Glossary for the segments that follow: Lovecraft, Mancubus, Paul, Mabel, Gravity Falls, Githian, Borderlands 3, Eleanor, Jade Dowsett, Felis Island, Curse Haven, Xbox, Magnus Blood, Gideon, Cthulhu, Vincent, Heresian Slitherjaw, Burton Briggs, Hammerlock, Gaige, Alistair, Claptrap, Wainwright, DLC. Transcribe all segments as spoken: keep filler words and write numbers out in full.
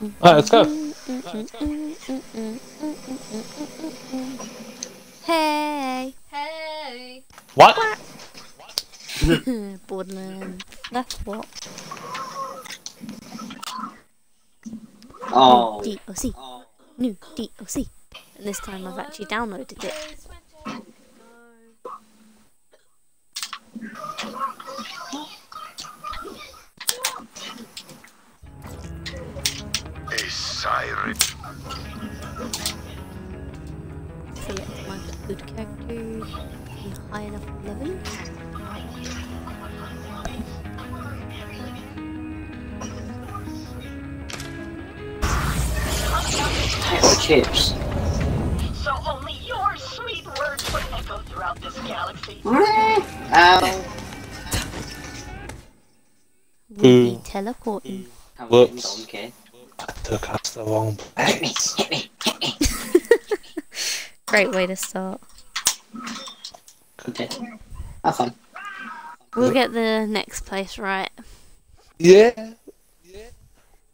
Alright, let's go. Hey. Hey. What? What? Borderland. That's what. Oh. New D L C. Oh. New D L C. And this time I've actually downloaded it. Select my good character, be high enough level. Potato chips. So only your sweet words would echo throughout this galaxy. Ow. We'll be teleporting. Whoops. Okay. I took us the wrong place. Hit me, hit me, hit me. Great way to start. Okay. Have fun. We'll get the next place right. Yeah. Yeah.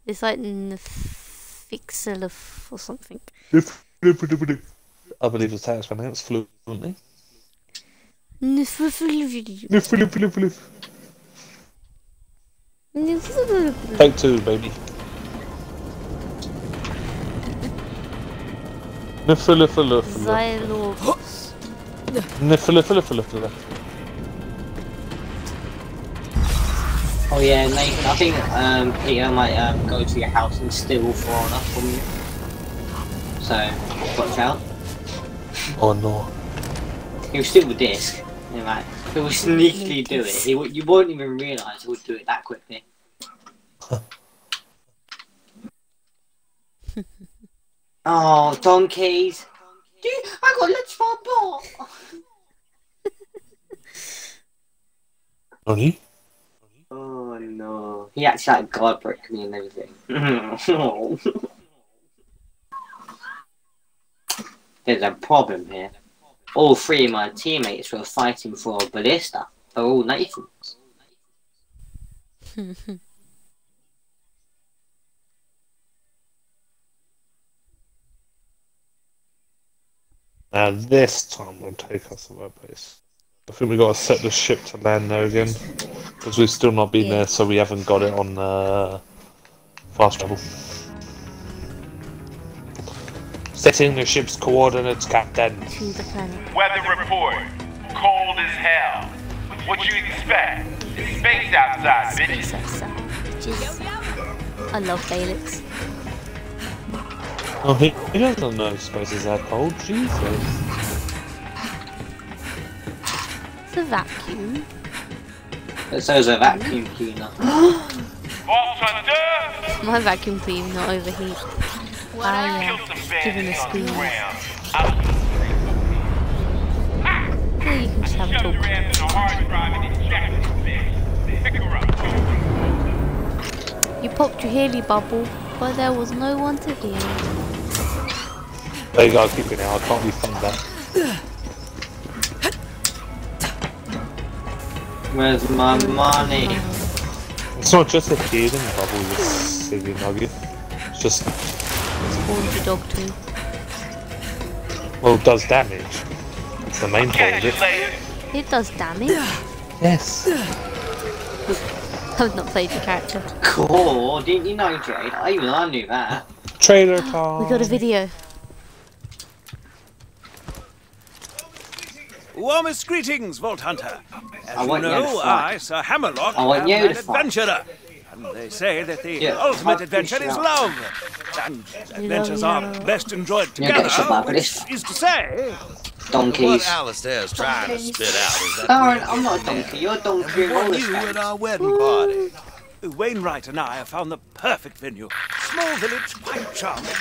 It's like Nfixilif or something. I believe it's how it's pronounced fluently. Nfixilif. Take two, baby. Xylophops. Oh yeah, Nathan, I think um, Peter might um, go to your house and steal four enough from you. So, watch out. Oh no. He'll steal the disc. He might. He will sneakily do it. He w you won't even realise he would do it that quickly. Oh, donkeys! Dude, I got lunch for a ball! Honey? Oh no. He actually like guard broke me and everything. Oh. There's a problem here. All three of my teammates were fighting for a ballista. They're all Nathans. Now this time we'll take us to the right place. I think we got to set the ship to land there again, because we've still not been yeah. there, so we haven't got it on uh, fast travel. Setting the ship's coordinates, Captain. Weather report. Cold as hell. What you expect? It's space outside, bitches. Space outside, bitches. I love Felix. Oh, he, he doesn't know space is that cold, Jesus. It's a vacuum. This is a vacuum cleaner. My vacuum cleaner not overheat. Wow, given the squeeze. Well, you can just have a talk. You popped your Haley bubble, but there was no one to hear. There you go, keep it now, I can't refund that. Where's my money? It's not just a Gideon bubble, you silly nugget. It's just... It's spawned the dog too. Well, it does damage. It's the main point of it. It does damage? Yes. I've not played the character. Cool, didn't you know, Jade? Even I knew that. Trailer time! We got a video. Warmest greetings, Vault Hunter. As you know, I, Sir Hammerlock, am an adventurer. And they say that the yeah, ultimate adventure is love. And adventures are best enjoyed together, which is to say... Donkeys. What Alistair's trying to spit out is that... Darren, I'm not a donkey, you're a donkey. You at our wedding party. Wainwright and I have found the perfect venue. Small village, quite charming.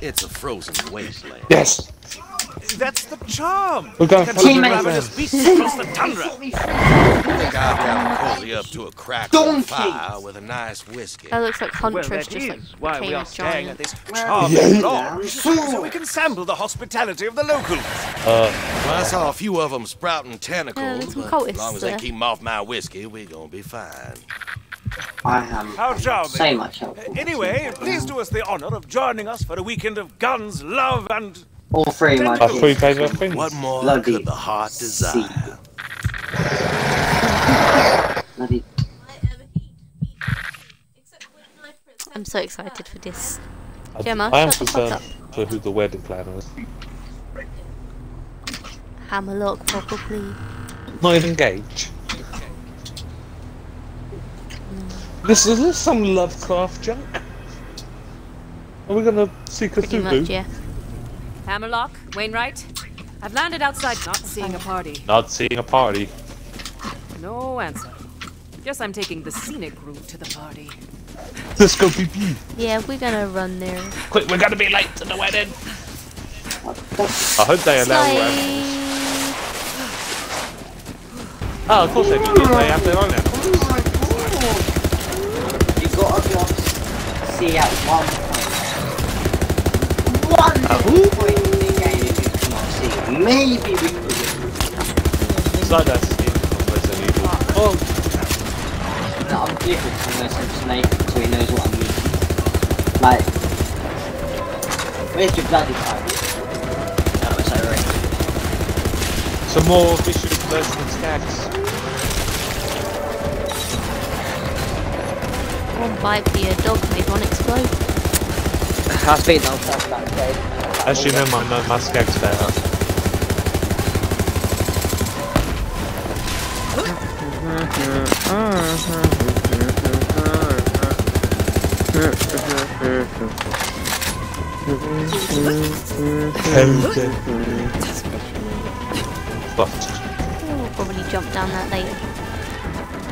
It's a frozen wasteland. Yes. That's the charm! We're going to ravenous beasts across the tundra! I think I'll have Coley up to a crackling fire with a nice whiskey. That looks like Huntress, well, just like why we are staying at this charming yeah. lodge, so we can sample the hospitality of the locals. Uh, well, I saw a few of them sprouting tentacles, uh, but as long as they keep off my whiskey, we're gonna be fine. I am um, so much help. Uh, anyway, please do us the honour of joining us for a weekend of guns, love, and all three. My three favourite things. What more Bloody could the heart desire? Bloody. I'm so excited for this. I, Gemma, I am concerned for who the wedding planner is. Hammerlock, probably. Not even Gaige. This is this some Lovecraft junk? Are we gonna see Cthulhu? Pretty much, yeah. Hammerlock, Wainwright. I've landed outside. Not seeing a party. Not seeing a party. No answer. Guess I'm taking the scenic route to the party. Let's go, P P. Yeah, we're gonna run there. Quick, we're gonna be late to the wedding. I hope they allow us. Oh, of course they do. They have their own now. Got a lot to see at one point. One uh, point in the game if you cannot see. Maybe we could get it's like that's in unless I'm evil. Oh! No, I'm different unless I'm snake so he knows what I mean. Like, where's your bloody time? That was irrelevant. Some more vicious versus stags. One bite for your dog and it won't explode. I speak no stuff that way. Actually, no, my, no, my skag's better. We'll probably jump down that later.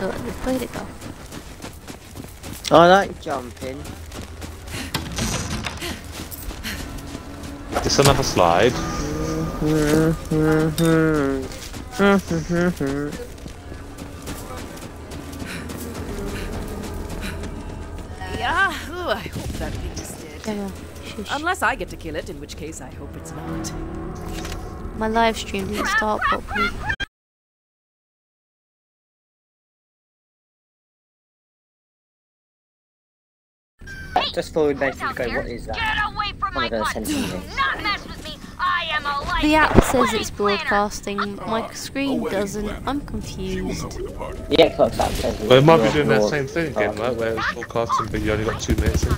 But where'd it go? I like jumping. Just another slide. Yeah, ooh, I hope that thing just did. Yeah. Unless I get to kill it, in which case I hope it's not. My live stream didn't start properly. Just followed Nathan to go, what is that? Get away from my butt! Do not mess with me! I am a life. The app says it's broadcasting, my screen doesn't, I'm confused. The Xbox app says it's well, it might be doing that same thing again, right? Where it's broadcasting, but you only got two minutes in.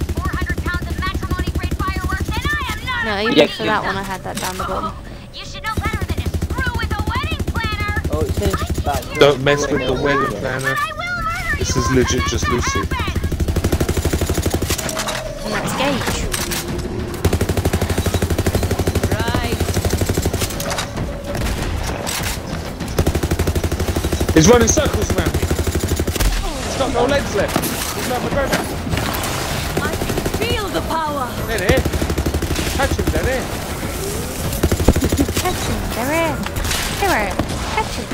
No, even for that one I had that down the bottom. You should know better than to screw with a wedding planner! Don't mess with the wedding planner. This is legit just Lucy. That's Gaige. Right. He's running circles around me. He's got no legs left. He's not going back. I can feel the power. They're here. Catch him, they're here. Catch him, they're here. They're here. Catch him.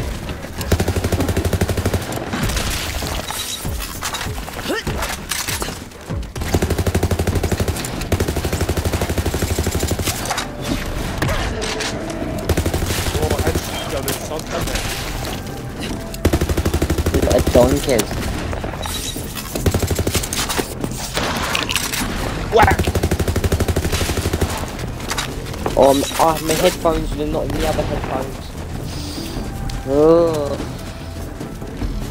Donkey. Whack! Um, I have my headphones and they're not in the other headphones. Oh.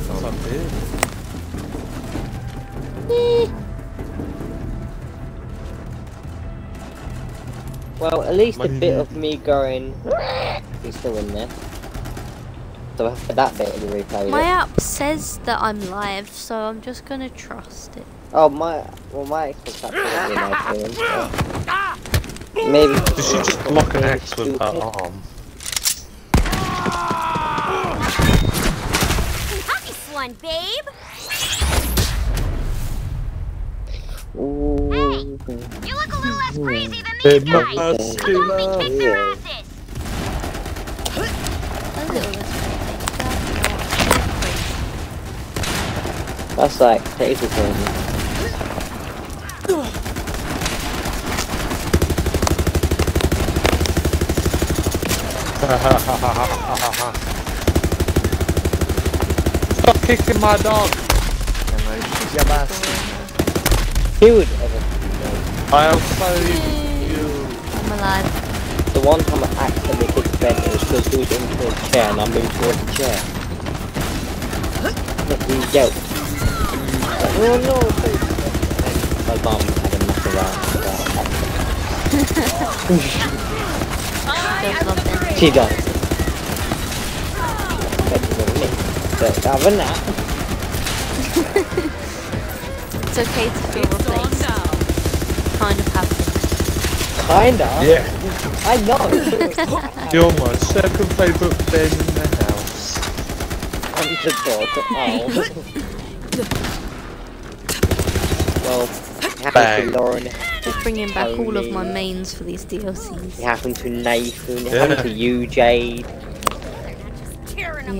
That's not good. Well, at least a bit of me going is still in there. So after that bit of the replay. My app says that I'm live, so I'm just gonna trust it. Oh my, well my Xbox app is live. Maybe. Did she just block an axe with her arm? Nice one, babe. Ooh. Hey, you look a little less crazy than these guys. Come on, we kick their asses. That's like crazy for me. Stop kicking my dog! your last dude ever. I'll save you. I'm alive. The one time I accidentally kicked Ben, it was because he was into a chair and I moved towards the chair. Look, he yelped. Oh no, please. My mum had a mess around about that. She does. Let's have a nap. It's okay to feel replaced. Kind of happens. Kind of? Yeah. I know. You're my second favourite Ben in the house. I'm the dog. Oh. Well, bang. Lauren. Just bringing back Tony. All of my mains for these D L Cs. It happened to Nathan. It yeah. happened to you, Jade. Yeah.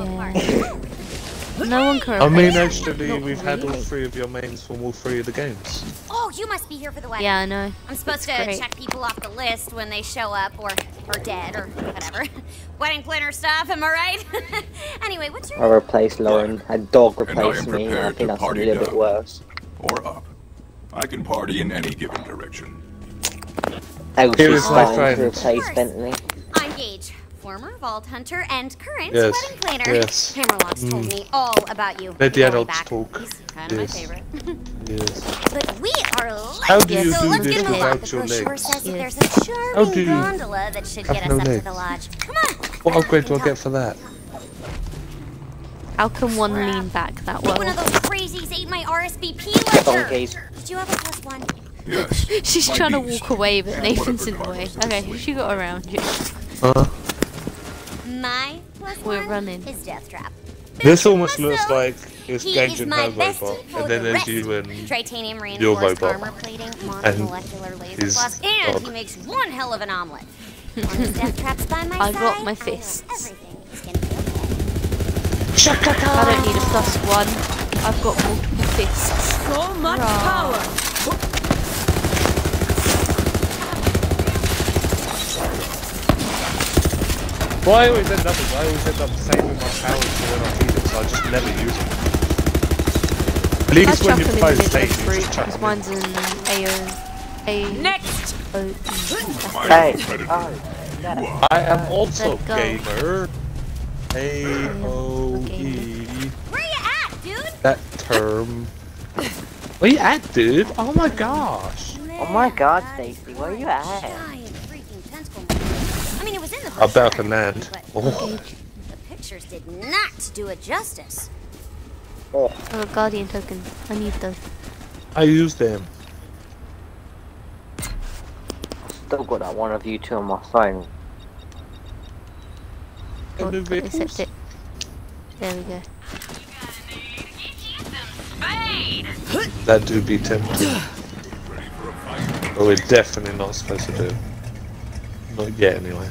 No one correct. I mean, actually, Not we've really. had all three of your mains from all three of the games. Oh, you must be here for the wedding. Yeah, I know. I'm supposed it's to great. check people off the list when they show up, or or dead, or whatever. Wedding planner stuff, am I right? Anyway, what's your? I replaced Lauren. A dog replaced me. I think that's a little bit worse. Or up. I can party in any given direction. I was just starting to replace Bentley. I'm Gaige. Former vault hunter and current yes. wedding planner. Yes. Hammerlock's mm. told me all about you. Let the adults talk. He's kind of yes. my favorite. yes. But we are late. How do you so do this without your legs? The brochure says yeah. there's a charming gondola that should get us no up legs. to the lodge. Come on. What upgrade do I get for that? How can one Crap. lean back that well? One of those crazies ate my R S V P letter. Did you have a plus one? Yes. She's my trying to walk away, but Nathan's in the way. Okay, she got around you. Huh? My plus We're one running. Is Death Trap. This almost looks so, like it's Gaige and her robot, and then there's you and your robot, and his dog. And he makes one hell of an omelet. Death Trap's by my I side, got my fists. I, okay. I don't need a plus one. I've got multiple fists. So much Rawr. power. Well, I always end up with, I always end up saving my powers for when I need them, so I just never use them. At least when you're close, take you just chuck them in. A O A Next! Hey! I am also gamer. A O E. Where you at, dude? That term. Where you at, dude? Oh my gosh! Oh my god, Stacey, where you at? About the land. Oh. The pictures did not do it justice. Oh, oh Guardian token. I need those. I used them. I've still got that one of you two on my phone. Oh, accept it. There we go. That do be tempting. But we're definitely not supposed to do it. Not yet, anyway.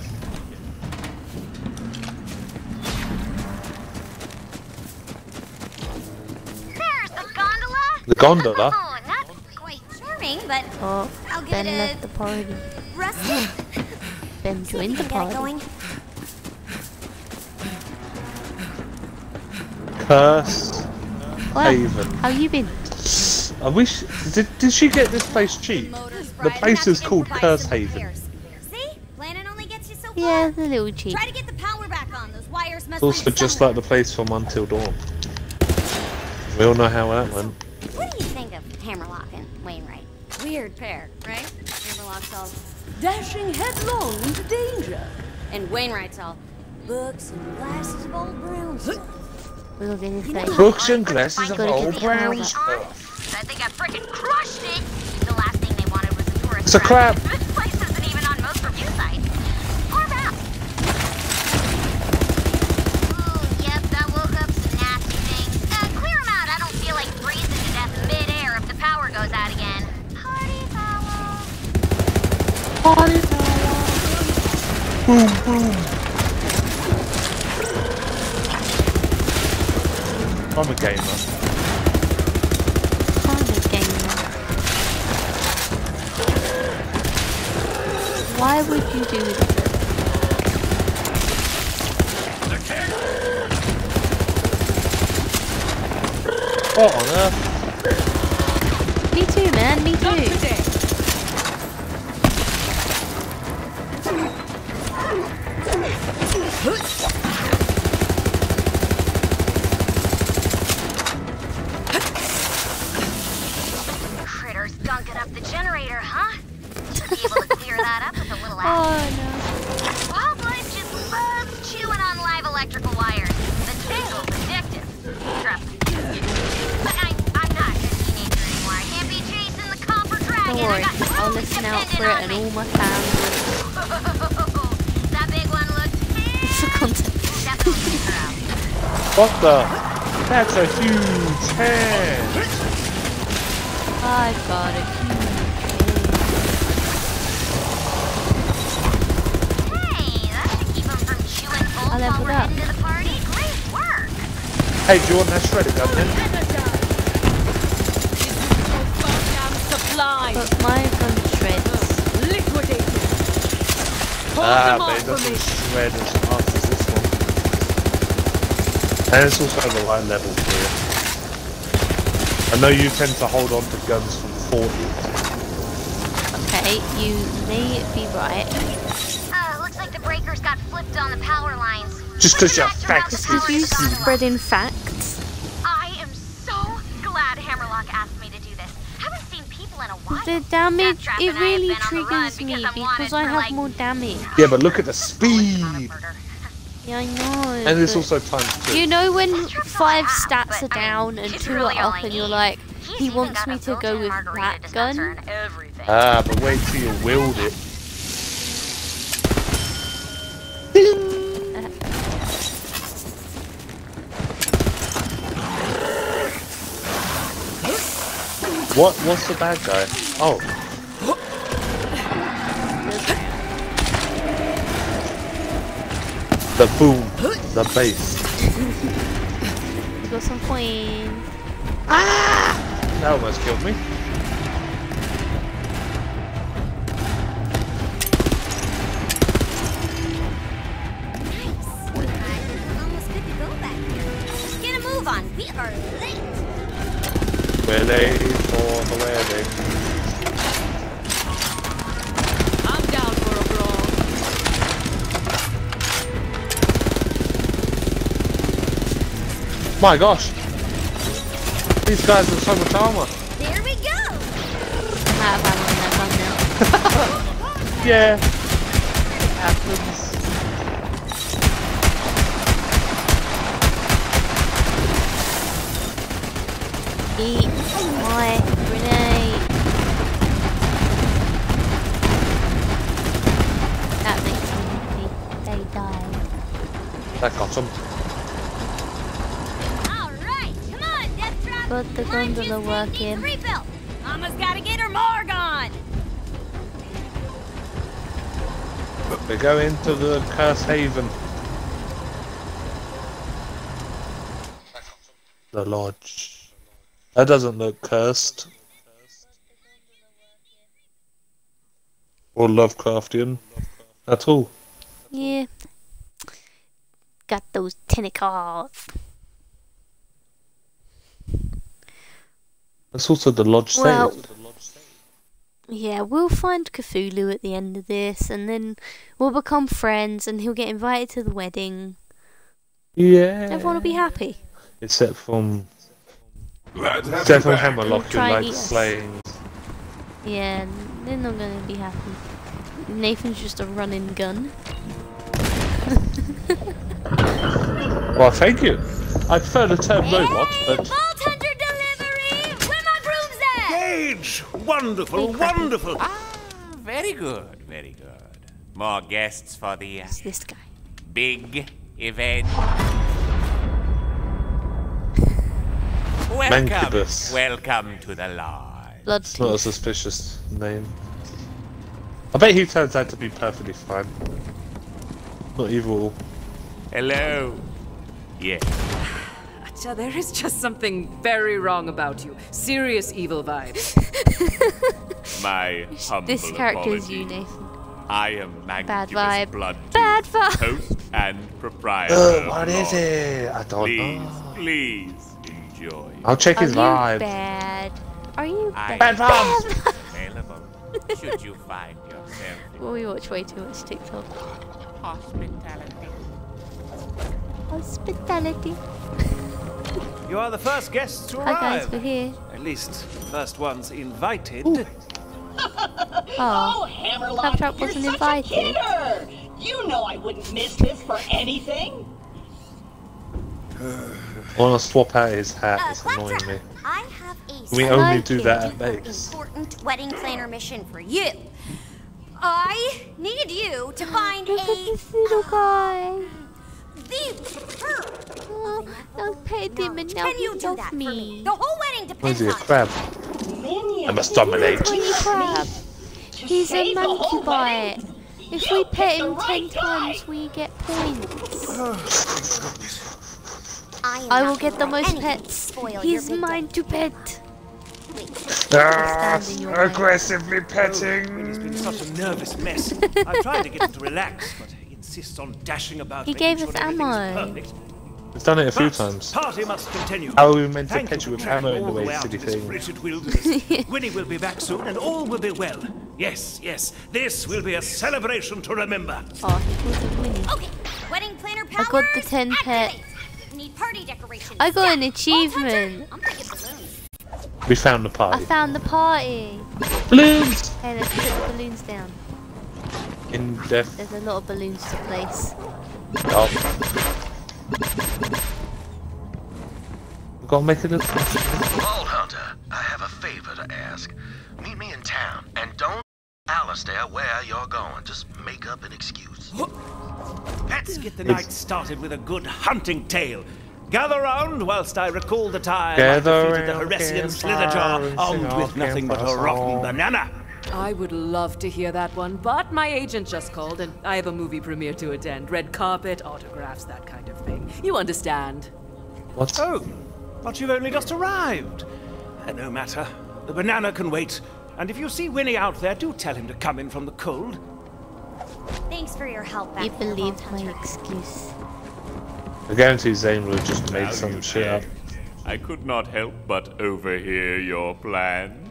There's the gondola. The gondola. Oh, not quite charming, but oh, I'll get Ben left the party. Ben joined the party. Curse well, Haven. How you been? I wish. Did did she get this place cheap? The place is called Curse Haven. Yeah, the little cheap. Try to get the power back on. Those wires must also just like the place from Until Dawn. We all know how that went. So, what do you think of Hammerlock and Wainwright? Weird pair, right? Hammerlock's all dashing headlong into danger, and Wainwright's all books and glasses of old brown stuff. We'll get his thing. Books and glasses of old brown stuff. I think I frickin' crushed it. The last thing they wanted was a tourist. It's a crap. This place isn't even on most review sites. Goes out again. Party power. Party power. Boom boom. I'm a gamer. I'm a gamer. Why would you do that? What on earth? Me too, man. Me too. Critters dunking up the generator, huh? Should be able to clear that up with a little app. Oh, no. Wildlife just loves chewing on live electrical wires. The tingle's addictive. Trust me. But I, I'm not a teenager anymore. I can't be chasing the copper dragon. Don't worry. I'll listen out for it and all my family. What the? That's a huge hand! I've got a huge hand. Hey, that should keep him from chewing holes while we're heading to the party. Great work! Hey Jordan, that's shredded, doesn't it? But my gun shreds. Liquidated! Ah, but it doesn't shred as fast as this one. And it's also the low level here. I know you tend to hold on to guns from forty. Okay, you may be right. Uh, looks like the breakers got flipped on the power lines. Just because you're facts. Just because you spreading facts. I am so glad Hammerlock asked me to do this. I haven't seen people in a while. The damage, it really triggers me because I have more damage. Yeah, but look at the speed. Yeah, I know. And it's also times two. You know when five stats are down and two are up and you're like, he wants me to go with that gun? Ah, but wait till you wield it. What? What's the bad guy? Oh. The boom, the bass. You got some coin. Ah! That almost killed me. Nice. We almost good to go back here. Just get a move on. We are late. We're late for the landing. My gosh, these guys have so much armor. There we go. I'm out of ammo now. Yeah. It happens. Eat my grenade. That makes me happy. They die. That got them. But the gondola working. Mama's gotta get her morgue on. But we're going to the Curse Haven. The lodge. That doesn't look cursed. Or Lovecraftian. At all. Yeah. Got those tentacles. It's also the lodge well, sale. Yeah, we'll find Cthulhu at the end of this, and then we'll become friends, and he'll get invited to the wedding. Yeah. Everyone will be happy. Except from... Except for Hammerlock, who likes playing. Yeah, they're not going to be happy. Nathan's just a running gun. Well, thank you. I prefer the term robot, but... Wonderful, wonderful. Ah, very good, very good. More guests for the uh, this guy. Big event. Welcome, Mancubus. Welcome to the lodge. It's not a suspicious name. I bet he turns out to be perfectly fine. Not evil. Hello. Yeah. There is just something very wrong about you. Serious evil vibes. My humble This character apology. Is you, Nathan. I am Magnus Blood. Bad vibe. Host and proprietor. Uh, what is it? I don't Please, know. Please, joy. I'll check his vibes. Are you bad? Are you bad? Bad vibes! Should you find yourself? Well, we watch way too much TikTok. Hospitality. Hospitality. You are the first guests to arrive. Hi guys, we're here. At least, first ones invited. Ooh. Oh, Hammerlock, Claptrap wasn't you're such invited. A you know I wouldn't miss this for anything. I want to swap out his hat. Uh, it's annoying me. I have a we only do that at base. Important wedding planner mission for you. I need you to find Look a at this little guy. The oh, I'll pay him and now he loves me. me. The whole wedding depends on. What is he, a crab? I must dominate. He's a crab. He's a monkey bite. If we pet him ten times, we get points. I will get the most pets. He's mine to pet. Ah, aggressively petting. Oh, he's been such a nervous mess. I tried to get him to relax, but he insists on dashing about. He gave us ammo. We've done it a few times. Party must continue. Oh, we meant to catch you with ammo in the way, silly thing. Winnie will be back soon, and all will be well. Yes, yes. This will be a celebration to remember. Oh, he calls him Winnie. Okay, wedding planner powers. I got the ten pets. Party decorations. I got an achievement. We found the party. I found the party. Balloons! Okay, let's put the balloons down. In depth. There's a lot of balloons to place. Oh. We've got to make it look. Paul Hunter, I have a favor to ask. Meet me in town and don't Alistair where you're going. Just make up an excuse. Let's get the night started with a good hunting tale. Gather round whilst I recall the time Gather I defeated the Heresian Slitherjaw, armed with nothing but a rotten banana. I would love to hear that one, but my agent just called and I have a movie premiere to attend. Red carpet, autographs, that kind of thing. You understand. What? Oh, but you've only just arrived. Uh, no matter. The banana can wait. And if you see Winnie out there, do tell him to come in from the cold. Thanks for your help back. You believed my excuse. I guarantee Zane would have just made some shit up. I could not help but overhear your plans.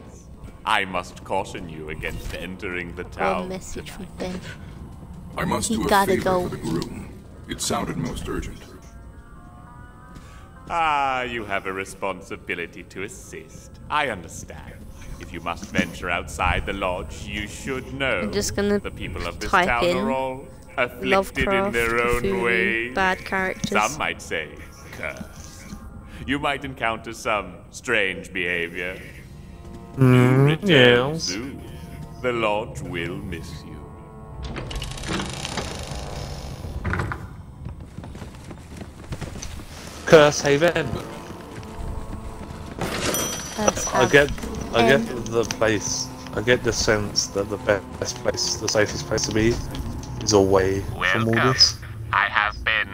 I must caution you against entering the town. One message from Ben. I must do a favor for the groom. It sounded most urgent. Ah, you have a responsibility to assist. I understand. If you must venture outside the lodge, you should know I'm just gonna the people of this town are all afflicted in their own ways. Bad characters. Some might say cursed. You might encounter some strange behavior. Mm, yes. Soon. The lodge will miss you. Curse Haven. Curse I get. I get the place, I get the sense that the best place, the safest place to be is away from all this. I have been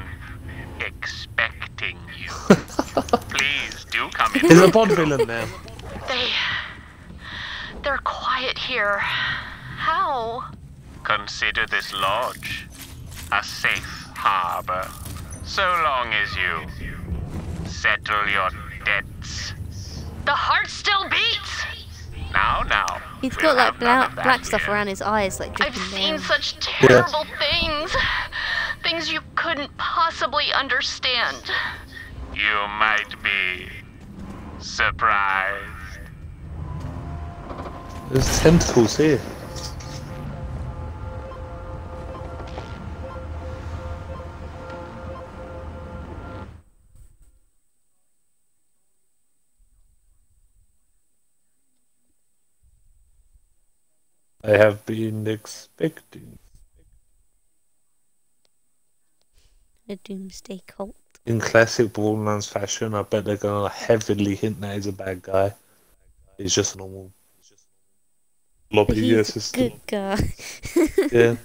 expecting you. Please do come in. There's a Bond villain there. They... They're quiet here. How? Consider this lodge a safe harbor. So long as you settle your debts. The heart still beats! Now, now. He's got like black, black stuff around his eyes. Like I've seen such terrible things. Things you couldn't possibly understand. You might be surprised. There's tentacles here. I have been expecting a doomsday cult. In classic Borderlands fashion, I bet they're gonna heavily hint that he's a bad guy. He's just a normal lobby he's assistant. A good guy. Yeah. Yeah.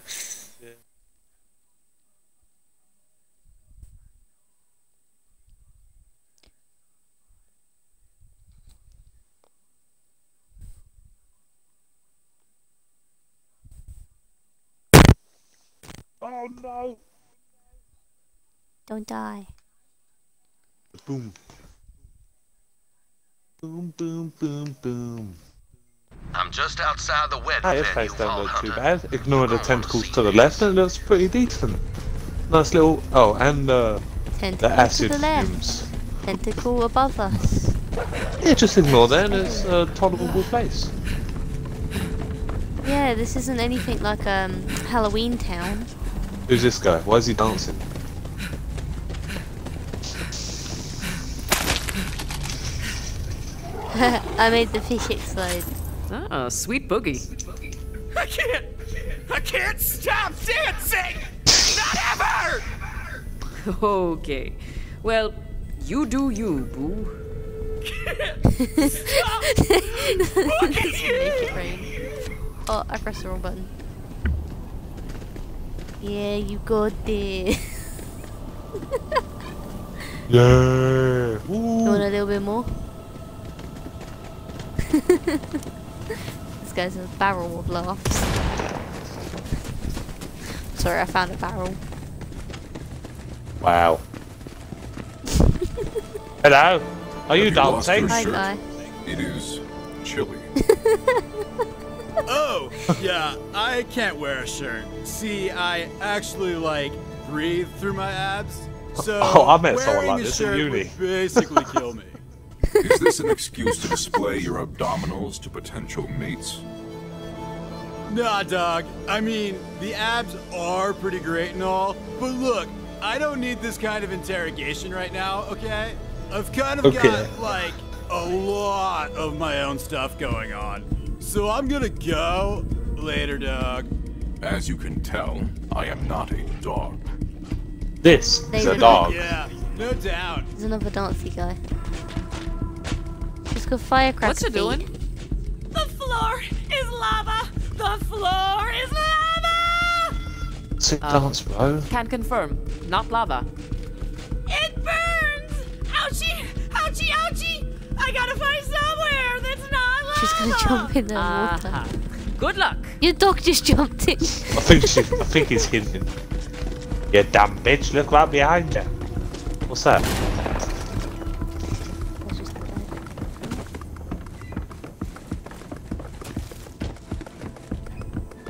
Oh no! Don't die. Boom. Boom, boom, boom, boom. I'm just outside the wedding venue. That is face down there too bad. Ignore the tentacles to the left and it looks pretty decent. Nice little... oh, and uh, the acid to the left. Fumes. Tentacle above us. Yeah, just ignore that and it's a tolerable place. Yeah, this isn't anything like um, Halloween Town. Who's this guy? Why is he dancing? I made the fish explode. Oh, sweet boogie. I can't, I can't stop dancing! Not ever! Okay, well, you do you, boo. Stop! Look at you! Oh, I pressed the wrong button. Yeah, you got it. Yeah. Ooh. You want a little bit more? This guy's in a barrel of laughs. Sorry, I found a barrel. Wow. Hello. Are you dancing? Hi, guy. It is chilly. Oh, yeah, I can't wear a shirt. See, I actually, like, breathe through my abs. So oh, I met someone like this in uni. Basically kill me. Is this an excuse to display your abdominals to potential mates? Nah, dog. I mean, the abs are pretty great and all, but look, I don't need this kind of interrogation right now, okay? I've kind of okay. got, like, a lot of my own stuff going on. So I'm gonna go. Later, dog. As you can tell, I am not a dog. This is a dog. Yeah, no doubt. There's another dancey guy. Just go firecracker. What's it doing? The floor is lava! The floor is lava! Sit um, dance, bro. Can confirm. Not lava. It burns! Ouchie! Ouchie! Ouchie! I gotta find somewhere that's not lava! She's gonna jump in the uh-huh. water. Good luck! Your dog just jumped in. I think she, I think he's hidden. You damn bitch, look right behind you. What's that?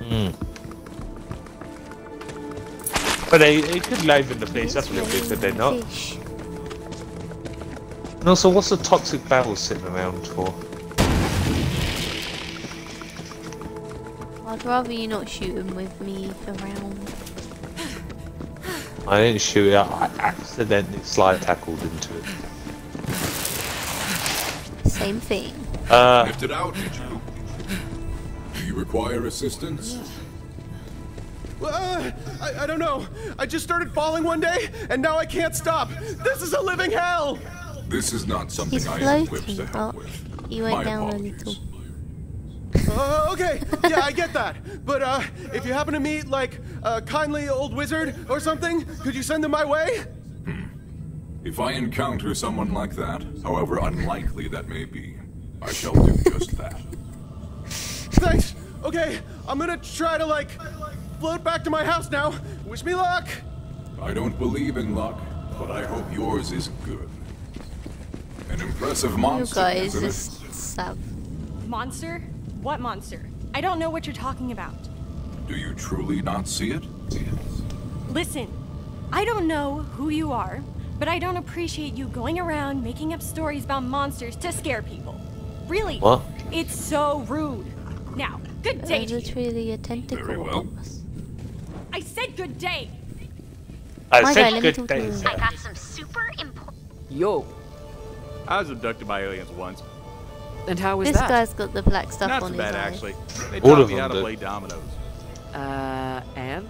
Hmm. But they, they could liven the place up a little bit, but they're not. Fish. And also, what's the toxic barrel sitting around for? I'd rather you not shoot them with me around. I didn't shoot it, I accidentally slide tackled into it. Same thing. Uh. Lift it out, did you? Do you require assistance? Uh, I, I don't know. I just started falling one day, and now I can't stop. This is a living hell! This is not something He's I am equipped to help oh, with. You went My down apologies. a little. Uh, okay, yeah, I get that. But uh, if you happen to meet, like, a kindly old wizard or something, could you send them my way? Hmm. If I encounter someone like that, however unlikely that may be, I shall do just that. Thanks. Okay, I'm gonna try to, like, float back to my house now. Wish me luck. I don't believe in luck, but I hope yours is good. An impressive monster. You guys, this sub monster. What monster? I don't know what you're talking about. Do you truly not see it? Listen, I don't know who you are, but I don't appreciate you going around making up stories about monsters to scare people. Really? What? It's so rude. Now, good day to you. Really a tentacle. Very well. I said good day. I My said God, good day. I got some super important. Yo. I was abducted by aliens once. And how is this that? This guy's got the black stuff Not on his eye. Not so bad, actually. They taught me how to play dominoes. Uh, and?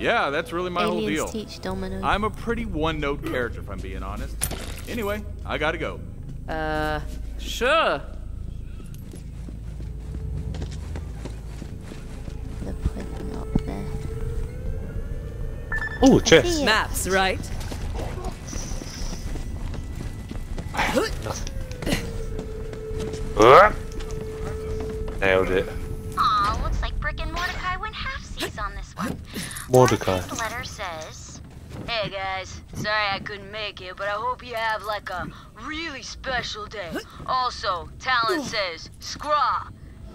Yeah, that's really my Aliens whole deal. Teach dominoes. I'm a pretty one-note character, if I'm being honest. Anyway, I gotta go. Uh, sure. They're putting up there. Oh, chess. Maps, right? Uh, nailed it. Aw, looks like Brick and Mordecai went half-seas on this one. Mordecai. Letter says, "Hey guys, Sorry I couldn't make it, but I hope you have like a really special day. Also, Talon says, "Scraw."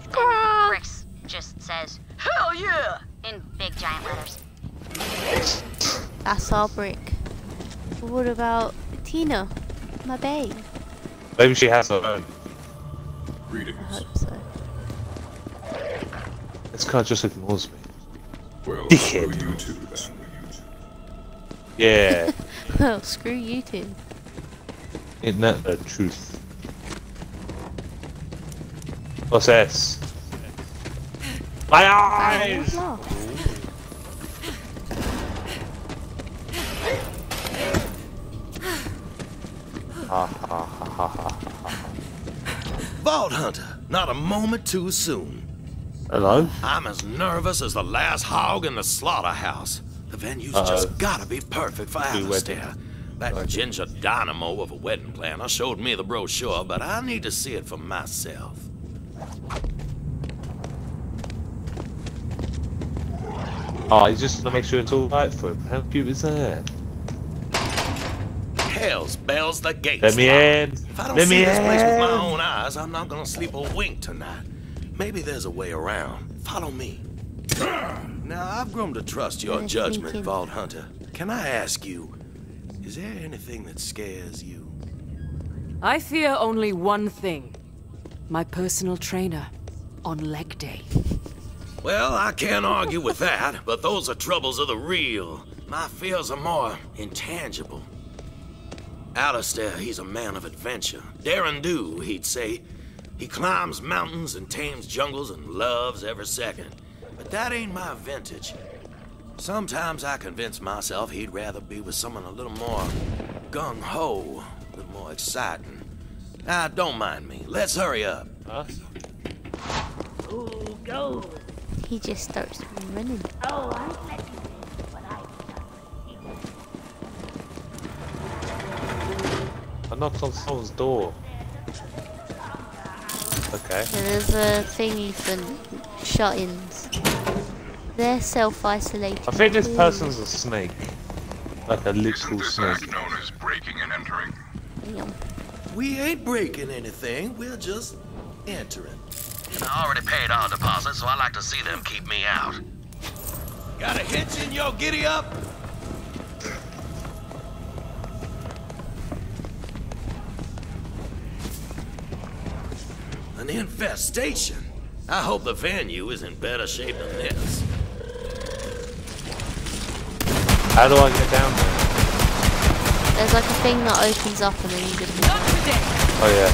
And Bricks just says, "Hell yeah!" in big giant letters. That's all Brick. What about Tina, my babe? Maybe she has her own. Greetings. I hope so. This guy just ignores me. Well, Dickhead. Screw you two then. Yeah. Well, screw you two. Isn't that the truth? What's this? My eyes! Ha ha ha ha ha. Vault Hunter, not a moment too soon. Hello? I'm as nervous as the last hog in the slaughterhouse. The venue's uh -oh. just gotta be perfect for Alistair. That right. ginger dynamo of a wedding planner showed me the brochure, but I need to see it for myself. Oh, he's just gonna make sure it's all right for him. How cute is that? Hell's bells, the gates. Let me in. If I don't Let see me this in. place with my own eyes, I'm not gonna sleep a wink tonight. Maybe there's a way around. Follow me. Now, I've grown to trust your judgment, Vault Hunter. Can I ask you, is there anything that scares you? I fear only one thing. My personal trainer on leg day. Well, I can't argue with that, but those are troubles of the real. My fears are more intangible. Alistair, he's a man of adventure. Dare and do, he'd say. He climbs mountains and tames jungles and loves every second. But that ain't my vintage. Sometimes I convince myself he'd rather be with someone a little more gung-ho, a little more exciting. Ah, don't mind me. Let's hurry up. Huh? Ooh, go. He just starts running. Oh, I let you do what I've done. I knocked on someone's door. Okay. There is a thingy for shut-ins. They're self-isolated. I think this person's a snake. Like a literal snake. Isn't this known as breaking and entering? Damn. We ain't breaking anything, we're just entering. And I already paid our deposit, so I like to see them keep me out. Got a hitch in your giddy-up? An infestation. I hope the venue is in better shape than this. How do I get down there? There's like a thing that opens up and then you can. Oh yeah.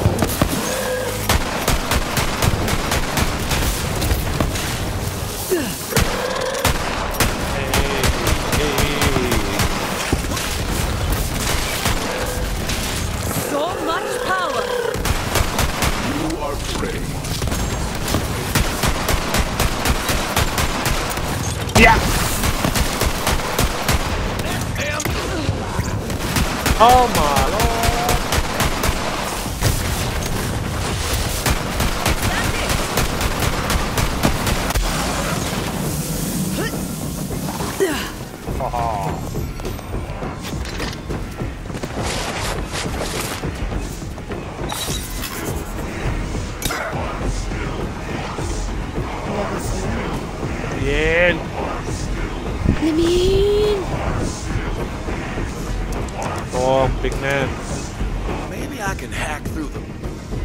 Oh my lord! Oh. Yeah. Let me in. Oh, big man. Maybe I can hack through them.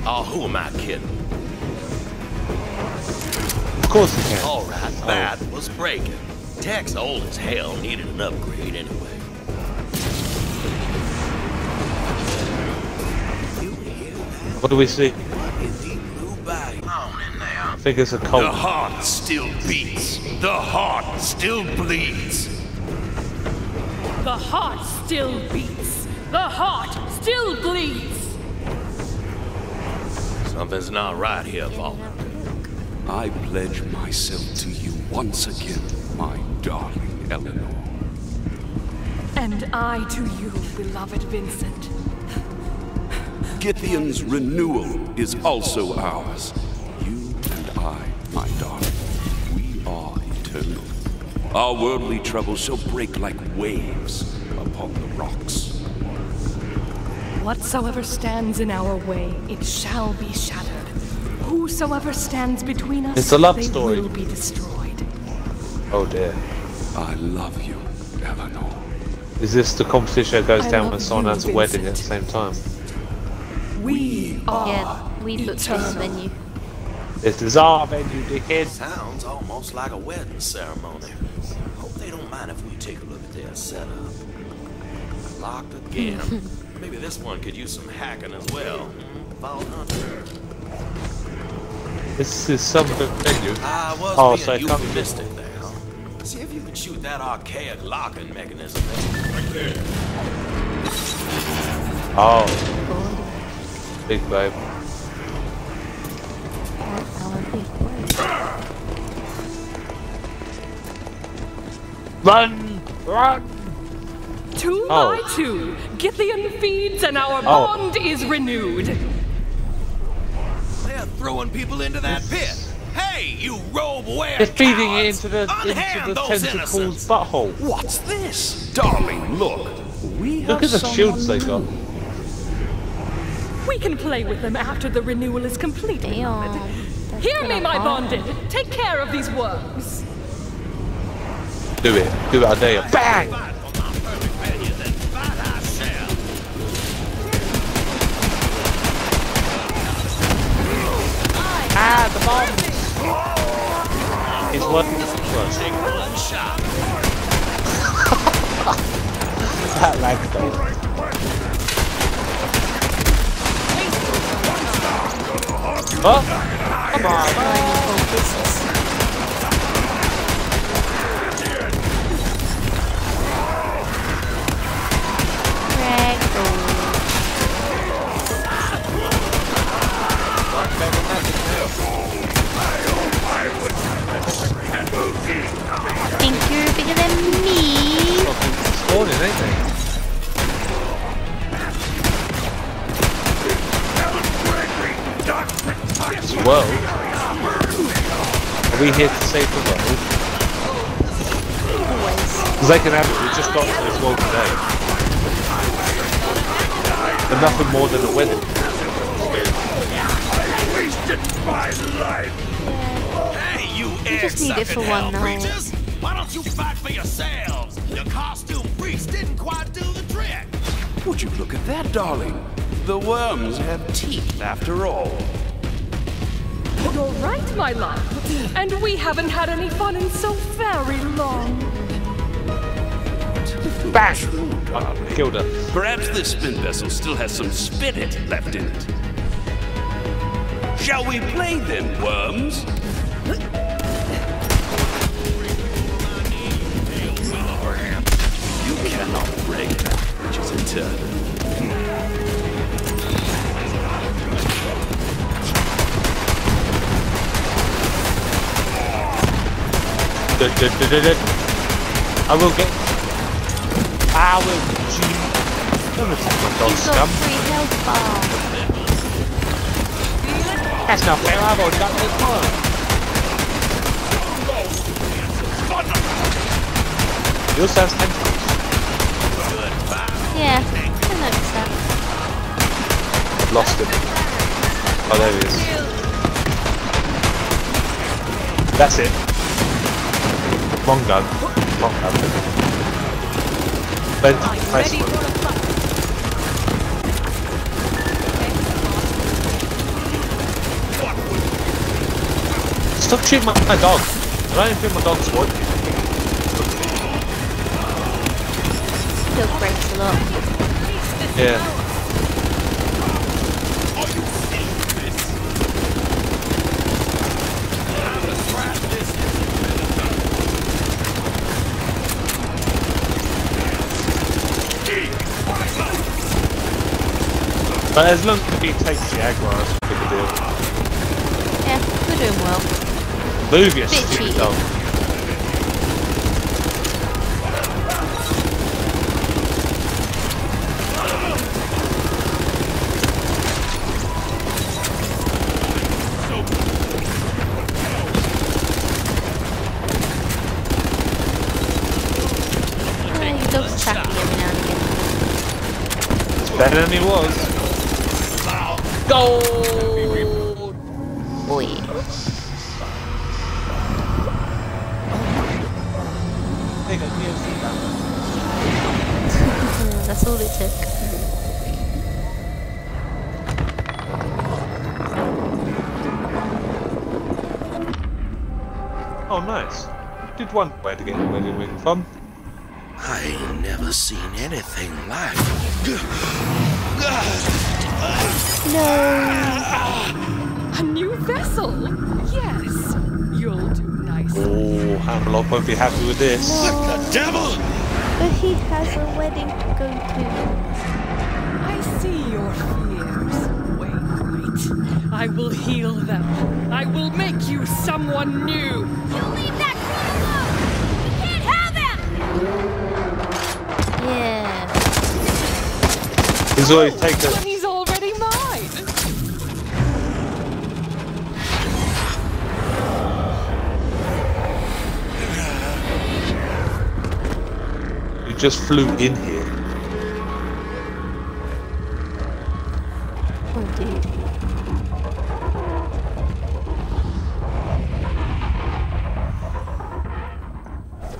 Oh, who am I kidding? Of course you can. All right, oh. That was breaking. Tech's old as hell, needed an upgrade anyway. You hear that? What do we see? What is the blue body? Oh, in there. I think it's a cult. The heart still beats. The heart still bleeds. The heart still beats. The heart still bleeds. Something's not right here, Paul. I pledge myself to you once again, my darling Eleanor. And I to you, beloved Vincent. Githian's renewal is also ours. You and I Our worldly troubles shall break like waves upon the rocks. Whatsoever stands in our way, it shall be shattered. Whosoever stands between us, it's a love they story. Will be destroyed. Oh dear. I love you, Eleanor. Is this the competition that goes I down when someone has a wedding at the same time? We are Yeah, we looked at this venue. This is our venue, dickhead. Sounds almost like a wedding ceremony. Hope they don't mind if we take a look at their setup. Locked again. Maybe this one could use some hacking as well. Fall under. This is some venue. I was oh, so euphemistic there. See if you can shoot that archaic locking mechanism right there. Oh, big babe. Run, run. Two by oh. two, Githian feeds, and our bond oh. is renewed. They're throwing people into that pit. Hey, you robe-wearing cowards! It's feeding it into the, into the tentacle's butthole. What's this? Darling, look. We look at the shields they got. We can play with them after the renewal is completed. Hear me, my bonded. Take care of these worms. Do it. Do it, I dare you. Bang! Ah, the bomb! Is what? That lag though. Oh! Come on! I think you're bigger than me. Spawning, ain't they? Whoa. Are we here to save the world? Because they can have it, we just got to this world today. But nothing more than a wedding. I wasted my life! You just need it for one night. Why don't you fight for yourselves? Your costume freaks didn't quite do the trick. Would you look at that, darling? The worms have teeth after all. You're right, my love. And we haven't had any fun in so very long. Bash! I killed her. Perhaps this spin vessel still has some spirit left in it. Shall we play then, worms? Cannot break that which is eternal. I will get. I will. Don't scum. That's not fair. I've already got this one. Yours has ten. Yeah, I noticed that. I've lost him. Oh, there he is. That's it. Long gun. Long gun. Bent press one. Stop shooting my, my dog. I don't even think my dog's working. Still breaks a lot. Yeah. But as long as he takes the aggro, it's a big deal. Yeah, we're doing well. Move your stupid dog. still crack me every now and again. It's better than he was. Gold! Boy. That's all it took. Oh, nice. Did one way to get away with fun. I ain't never seen anything like it. No! A new vessel? Yes. You'll do nicely. Oh, Hammerlock won't be happy with this. No. What the devil? But he has a wedding to go to. I see your fears, Wainwright. I will heal them. I will make you someone new. You leave that room alone! We can't have him! Yeah. He's always oh, taken it. He's already mine! You just flew in here. Oh, dude.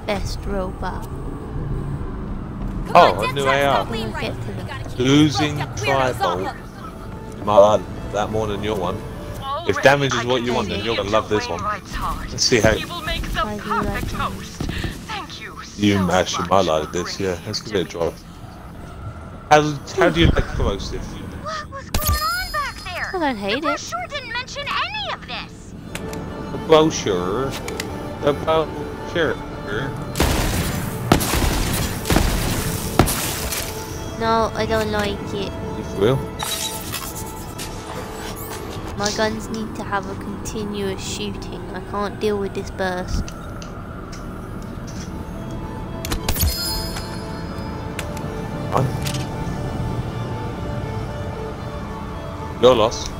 Best robot. Come oh, on, a new A R. Right. Losing tribal. Man, that more than your one. Already, if damage is what you want, then you're gonna love this one. Let's see how. You will make the perfect host. Thank you. So you mash my life this, yeah. Let's give it a try. How how do you like corrosive? What was going on back there? I don't hate the it. Sure didn't mention any of this. The brochure. The brochure. No, I don't like it. If will. My guns need to have a continuous shooting. I can't deal with this burst. Fine. Your loss.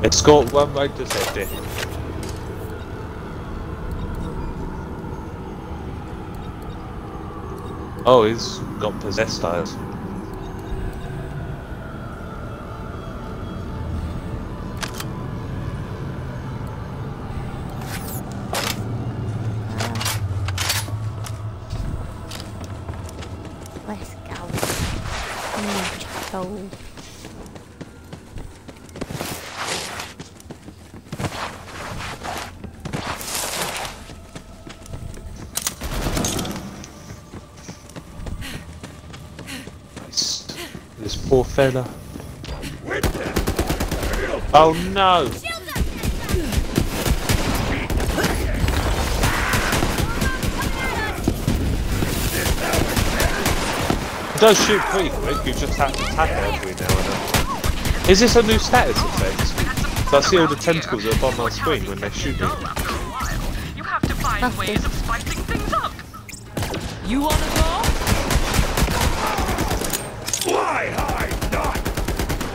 It's got one right to safety. Oh, he's got possessed tires. Let's go. I'm not Poor fella. Oh no! It does shoot pretty quick, you just have to tap it every now and then. Is this a new status effect? So I see all the tentacles that are on my screen when they shoot me. You have to find ways of spicing things up. You want to go? Why I not?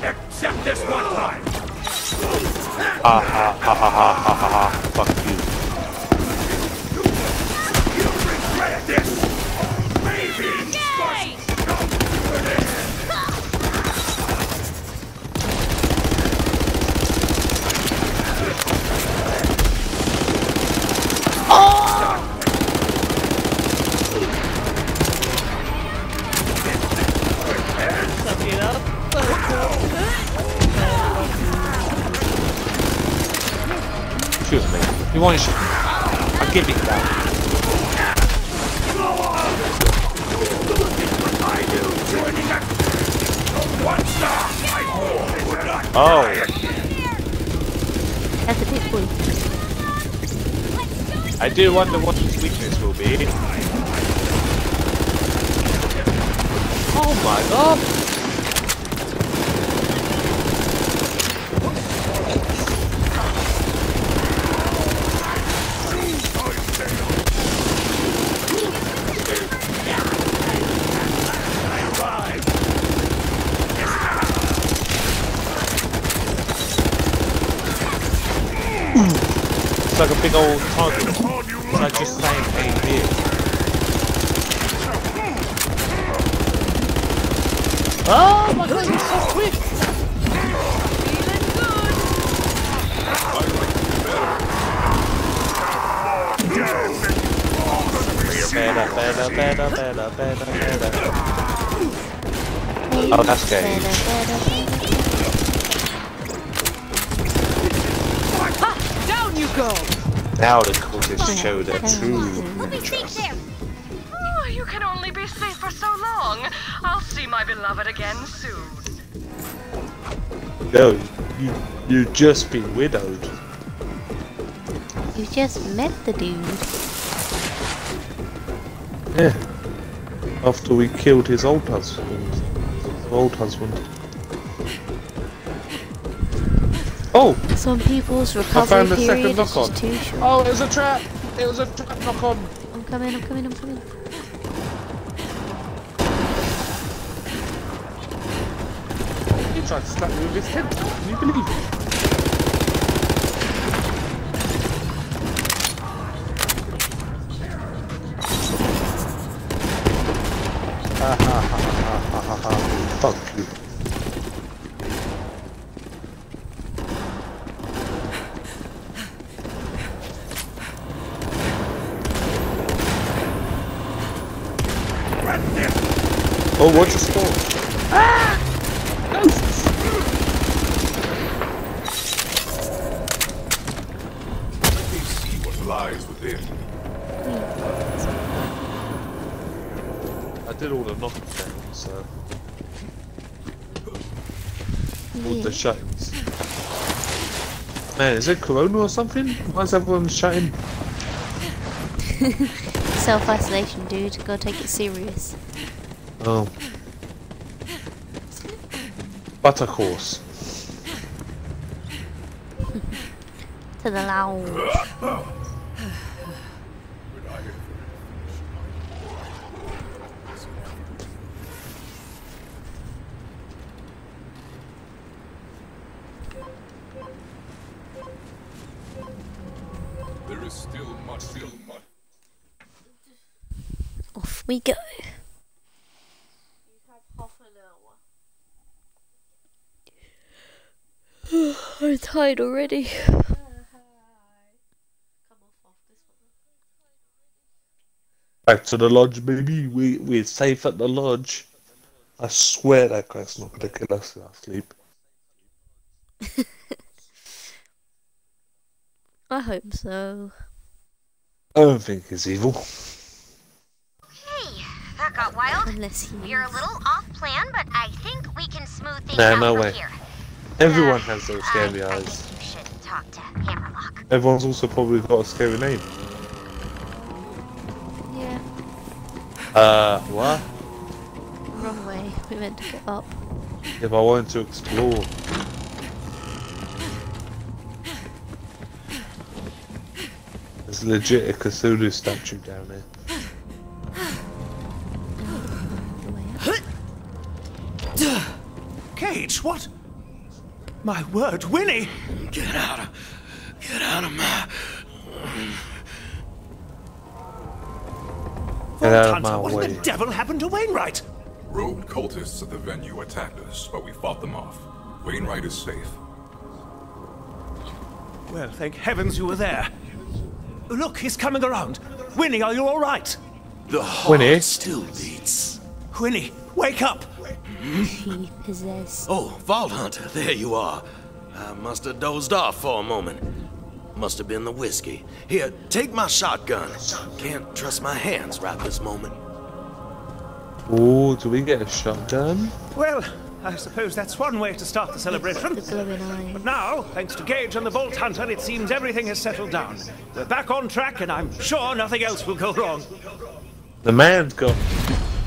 Except this one time. Ha ha ha ha ha ha ha ha. Fuck you. You regret this. Maybe must oh! Shoot me. You want to shoot me? I'll give it back. Oh. That's a big point. I do wonder what his weakness will be. Oh my god. like a big old target. It's like just saying, hey, here. Oh my god, he's so quick! Feeling good! I'd like to do better. Better, better, better, better, better, better. Oh, that's Gaige. Go. Now the cultists show their true interest. Oh, you can only be safe for so long. I'll see my beloved again soon. No, you, you just been widowed. You just met the dude. Yeah. After we killed his old husband. His old husband. Oh! Some people's recovery period is just too short. Oh, it was a trap! It was a trap knock on! I'm coming, I'm coming, I'm coming. He tried to slap me with his head. Can you believe it? Ha ha ha ha ha ha ha. Fuck you. Oh, watch your storm. Ah! Ghosts! Let me see what lies within. I did all the knocking things, so... Yeah. All the shuttings. Man, is it Corona or something? Why is everyone shutting? Self-isolation, dude. Gotta take it serious. Oh. Buttercourse. To the lounge. There is still much, still much. Off we go. I'm tired already. Back to the lodge, baby. We we're safe at the lodge. I swear that guy's not gonna kill us in our sleep. I hope so. I don't think he's evil. Hey, that got wild. Unless he You're a little off plan, but I think we can smooth things nah, out no from way. here. Everyone has those scary uh, eyes. I think you should talk to Hammerlock. Everyone's also probably got a scary name. Yeah. Uh, what? Wrong way. We meant to get up. If I wanted to explore. There's legit a Cthulhu statue down here. Gaige, what? My word, Winnie! Get out of... Get out of my... Get out of my way. What the devil happened to Wainwright? Rogue cultists at the venue attacked us, but we fought them off. Wainwright is safe. Well, thank heavens you were there. Look, he's coming around. Winnie, are you all right? The heart Winnie. still beats. Winnie, wake up! He possessed. Oh, Vault Hunter, there you are. I must have dozed off for a moment. Must have been the whiskey. Here, take my shotgun. Can't trust my hands right this moment. Oh, do we get a shotgun? Well, I suppose that's one way to start the celebration. But now, thanks to Gaige and the Vault Hunter, it seems everything has settled down. We're back on track, and I'm sure nothing else will go wrong. The man's got...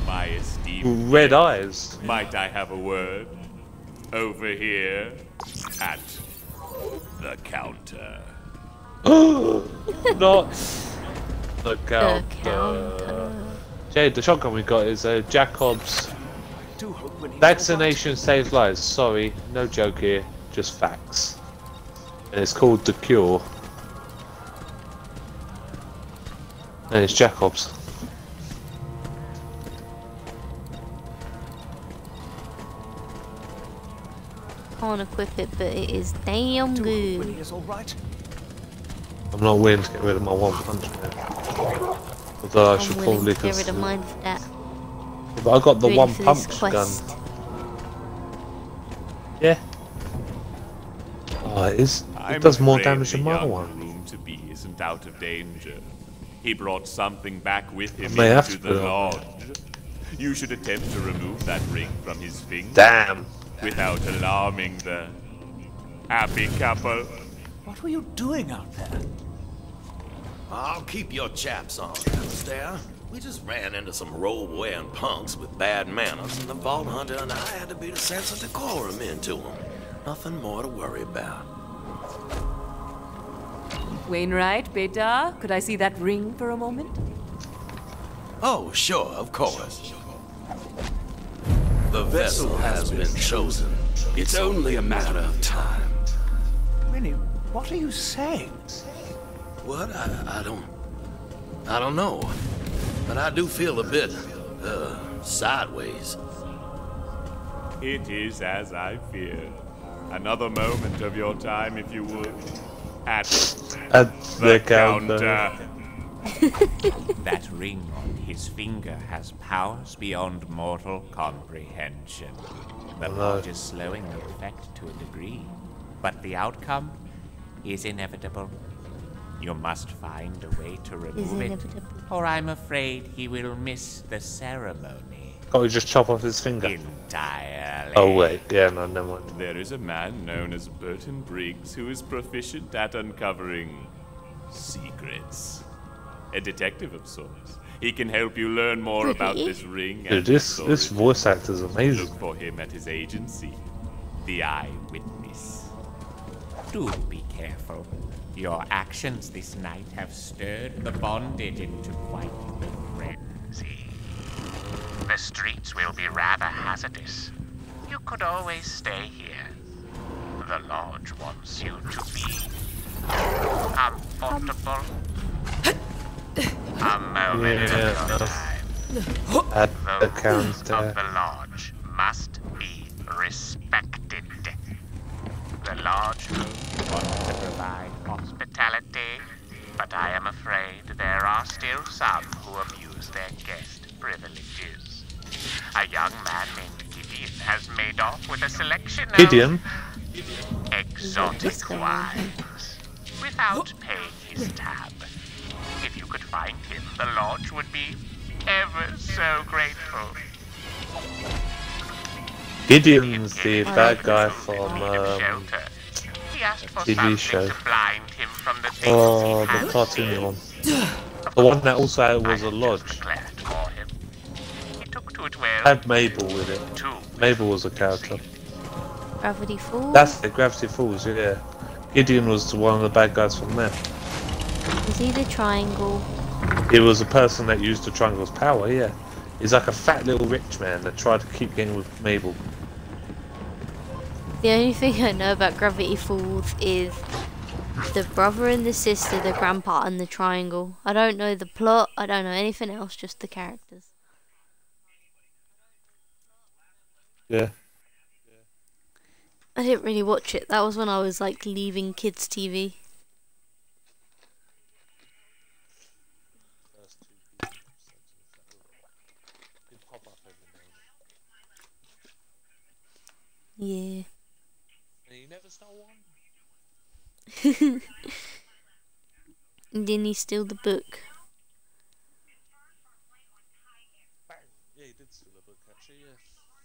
My esteemed red eyes. Might I have a word? Over here at the counter. Oh, not the counter. The counter. Jade, the shotgun we got is a Jacob's. Vaccination saves lives. Sorry, no joke here, just facts. And it's called the cure. And it's Jacob's. Can't equip it, but it is damn good. When he is all right. I'm not willing to get rid of my one punch gun. Although I should I'm probably to get rid of mine for that. But I got the one punch gun. Yeah. Oh, it is. It does more damage than my one. Room to be isn't out of danger. He brought something back with him into the lodge. You should attempt to remove that ring from his finger. Damn. Without alarming the happy couple. What were you doing out there? I'll keep your chaps on, Alistair. We just ran into some robe-wearing punks with bad manners, and the vault hunter and I had to beat a sense of decorum into them. Nothing more to worry about. Wainwright, Beta, could I see that ring for a moment? Oh, sure, of course. The vessel has been chosen. It's only a matter of time. Winnie, what are you saying? What? I, I don't... I don't know. But I do feel a bit... Uh, sideways. It is as I feared. Another moment of your time, if you would. At, At the, the counter. counter. That ring on his finger has powers beyond mortal comprehension. The lodge is slowing the effect to a degree, but the outcome is inevitable. You must find a way to remove it, or I'm afraid he will miss the ceremony. Can't we just chop off his finger? Entirely. Oh wait, yeah, no, never mind. There is a man known as Burton Briggs who is proficient at uncovering secrets. A detective of sorts. He can help you learn more about this ring. And Dude, this this voice actor is amazing. Look for him at his agency, the Eyewitness. Do be careful. Your actions this night have stirred the bondage into quite the frenzy. The streets will be rather hazardous. You could always stay here. The lodge wants you to be comfortable. A moment yeah, of your time. At the rules of the lodge must be respected. The lodge wants to provide hospitality, but I am afraid there are still some who abuse their guest privileges. A young man named Gideon has made off with a selection of Gideon. exotic wines without paying his tab. If you could find him, the lodge would be ever so grateful. Gideon's the bad guy from um, T V show. Oh, the cartoon one. The one that also was a lodge. Had Mabel with it. Mabel was a character. Gravity Falls? That's it, Gravity Falls, yeah. Gideon was one of the bad guys from there. Is he the triangle? It was a person that used the triangle's power, yeah. He's like a fat little rich man that tried to keep getting with Mabel. The only thing I know about Gravity Falls is the brother and the sister, the grandpa and the triangle. I don't know the plot, I don't know anything else, just the characters. Yeah. I didn't really watch it, that was when I was like leaving kids T V. Yeah. You never saw one. And then he stole the book. Yeah, he did steal the book, actually. Yeah.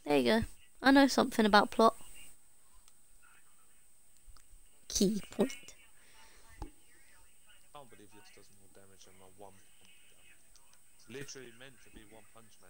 There you go. I know something about plot. Key point. I can't believe this does more damage than my one. It's literally meant to be one punch man.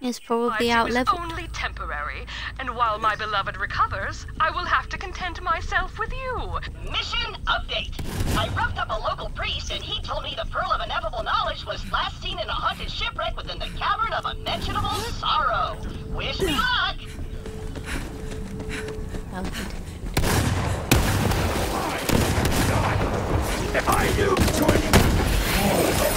It's probably out-leveled. It's only temporary, and while my beloved recovers, I will have to content myself with you. Mission update. I roughed up a local priest, and he told me the Pearl of Ineffable Knowledge was last seen in a haunted shipwreck within the Cavern of Unmentionable Sorrow. Wish me luck! If I knew joining...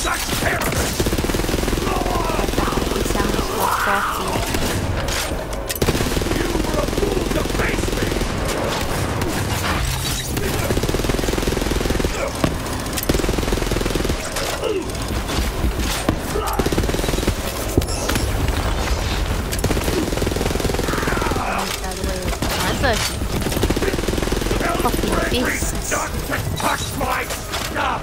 such terrorists! It sounds crafty. You were a fool to face me! That's a fucking beast. Not to touch my stuff!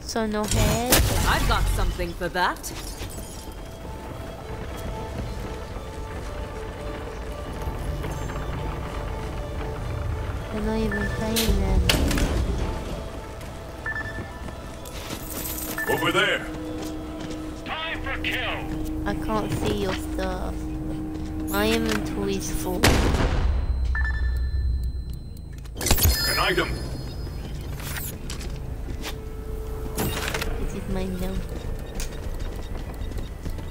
So no head. I've got something for that. They're not even playing them. Over there. Time for kill. I can't see your stuff. My inventory is full. An item. Mine now.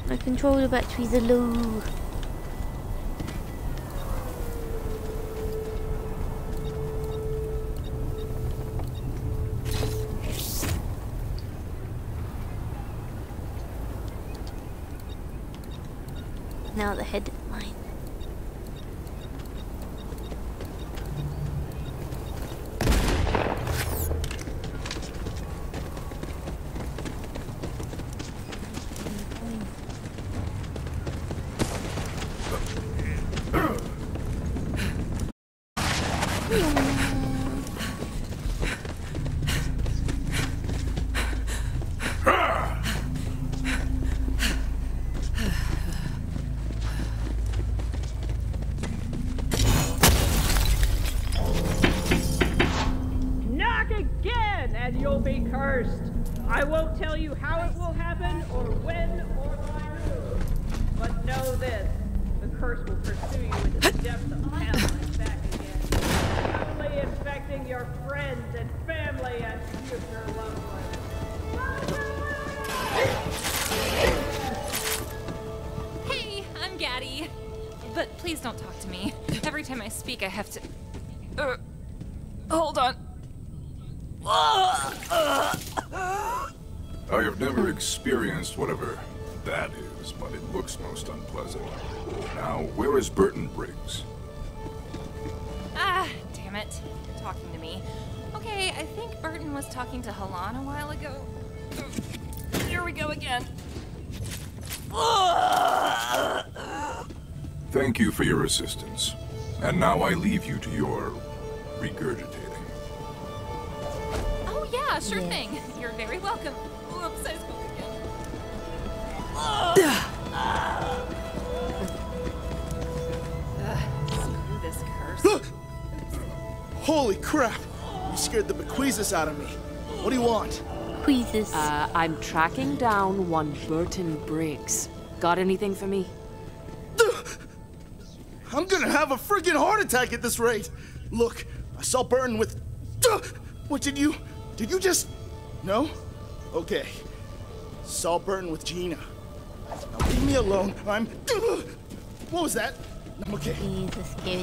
My controller batteries are low. Now the head is mine. I have to... Uh, hold on. I have never experienced whatever that is, but it looks most unpleasant. Now, where is Burton Briggs? Ah, damn it. You're talking to me. Okay, I think Burton was talking to Halan a while ago. Here we go again. Ugh. Thank you for your assistance. And now I leave you to your regurgitating. Oh yeah, sure yeah. thing. You're very welcome. Whoops, I spoke again. Oh. Screw this curse. Holy crap! You scared the bequeezes out of me. What do you want? Bequeezes. Uh, I'm tracking down one Burton Briggs. Got anything for me? I'm gonna have a freaking heart attack at this rate. Look, I saw Burton with. What did you? Did you just? No? Okay. Saw Burton with Gina. Now leave me alone. I'm. What was that? I'm okay. Jesus, kid.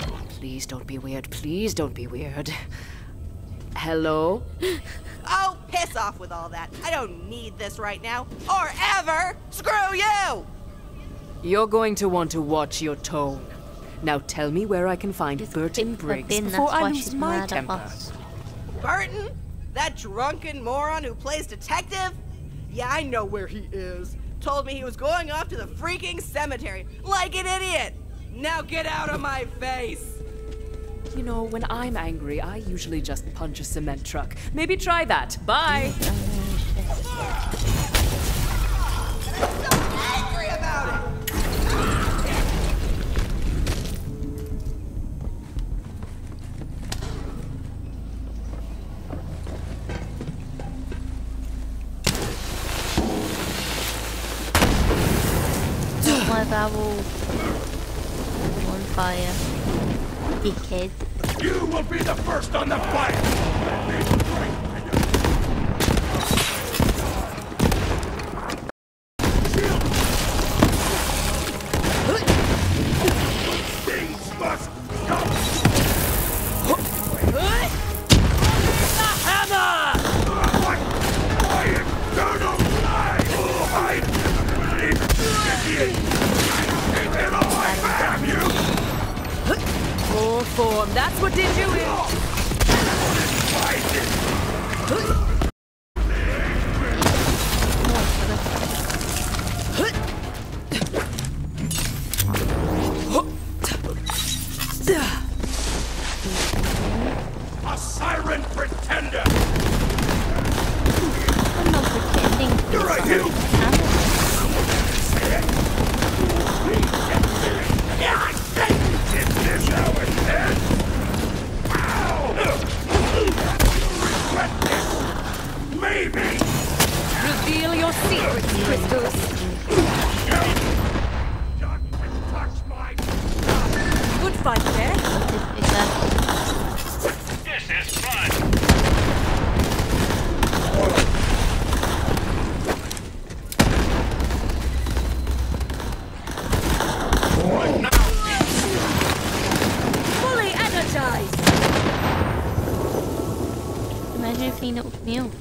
Okay. Please don't be weird. Please don't be weird. Hello? Oh, piss off with all that. I don't need this right now, or ever! Screw you! You're going to want to watch your tone. Now tell me where I can find Just Burton Briggs before I lose my temper. Burton? That drunken moron who plays detective? Yeah, I know where he is. Told me he was going off to the freaking cemetery, like an idiot! Now get out of my face! You know, when I'm angry, I usually just punch a cement truck. Maybe try that. Bye! I'm so angry about it! My barrel is on fire. Dickhead. You will be the first on the fire! Things must go! The hammer! What? My eternal life! I never believe it! Idiot! I have you! Full form, that's what did you in! A siren pretender! I'm not pretending. You're a human! Yeah, this now and then! Ow! Regret this! Maybe! Reveal your secrets, Crystals! Don't touch my stuff! Good fight there! This is fun! What now? Imagine if he knocked me off.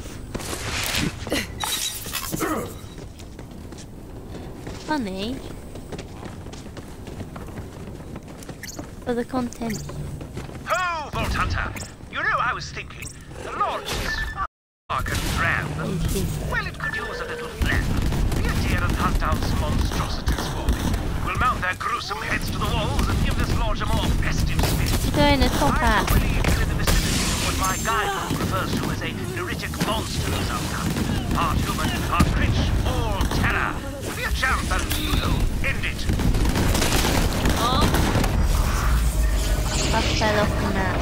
Funny. For the content. Oh, Vault Hunter! You know, I was thinking, the launch is far and grand. Well, it could use a little flap. Be a dear and hunt down some monstrosities for me. We'll mount their gruesome heads to the walls and give this launch a more festive spin. Going to top I up. Believe you're in the vicinity of what my guidebook refers to as a neurotic monster of some kind. Part human, part rich, all terror. Be a champ and you'll end it. Oh. I fell off the map.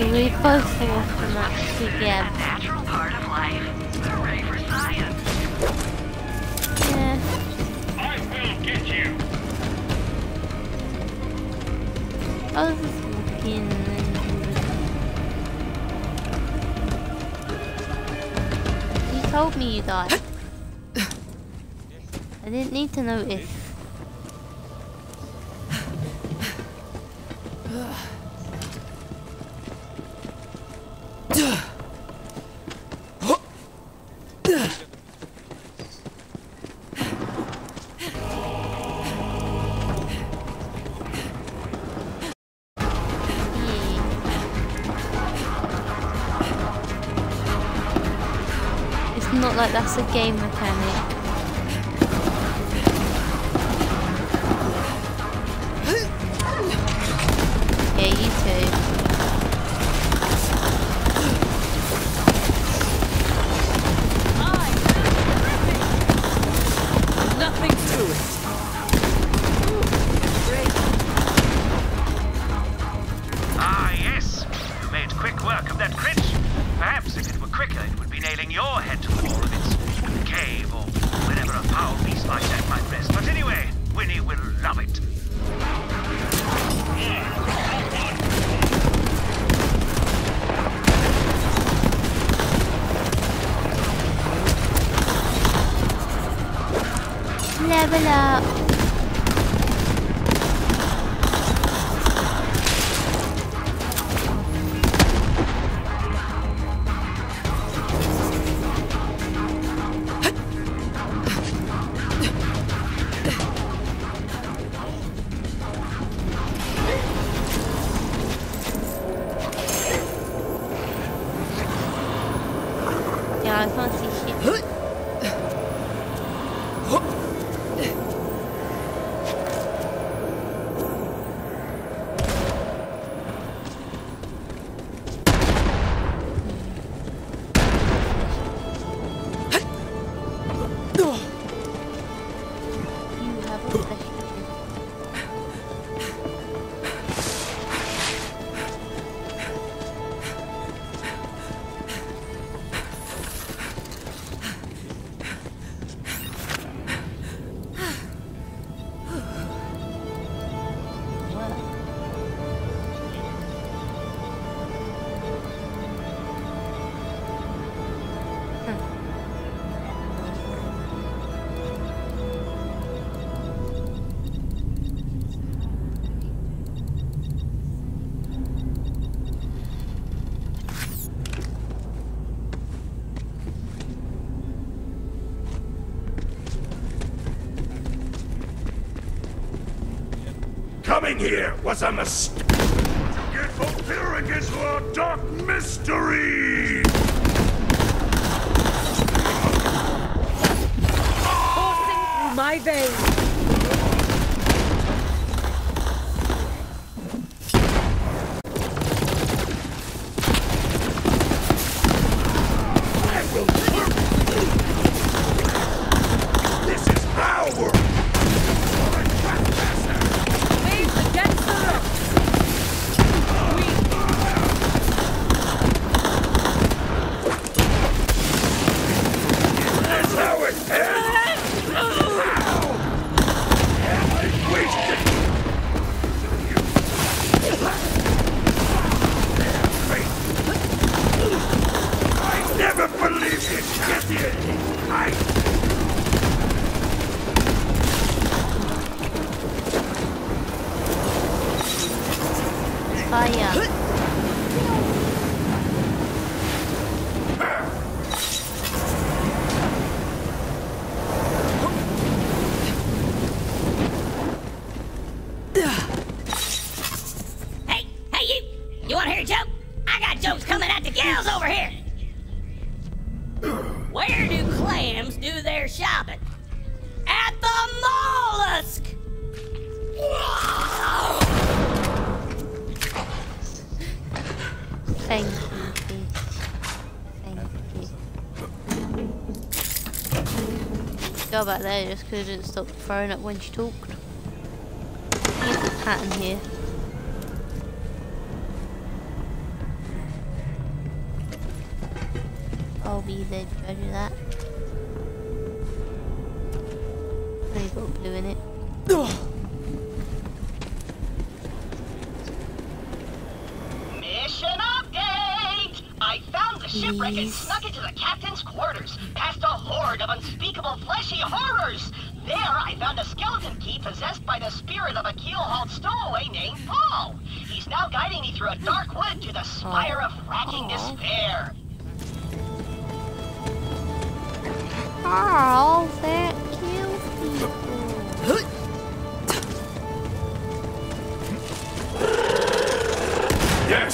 We both fell off the map together. A natural part of life. We're ready for science. Yeah. I will get you. I was just walking and then you told me you died. I didn't need to notice. not like that's a game mechanic. Here was a mistake to get fulfilled into our dark mystery! Coursing through my veins! Back there, just couldn't stop throwing up when she talked. Here's the pattern here. I'll be the judge of that. They've got blue in it. Mission update! I found the shipwreck and snuck into the captain's quarters, past a horde of unspeakable fleshy horrors! There, I found a skeleton key possessed by the spirit of a keel-hauled stowaway named Paul! He's now guiding me through a dark wood to the spire of racking despair! Oh, that kills people! Yes!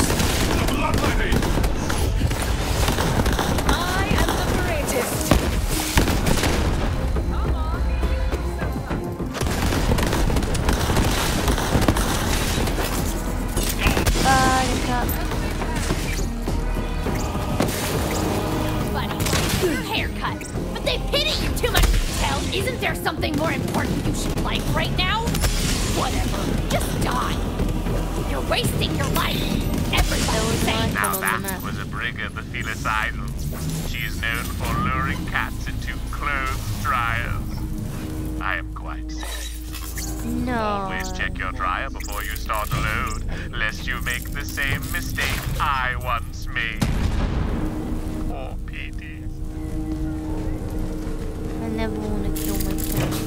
The blood lady! I am the greatest! Isn't there something more important you should like right now? Whatever. Just die. You're wasting your life. Everybody's saying now that was a brig of the Felis Island. She is known for luring cats into clothes dryers. I am quite safe. No. Always check your dryer before you start a load, lest you make the same mistake I once made. Poor Petey. I never want to kill myself.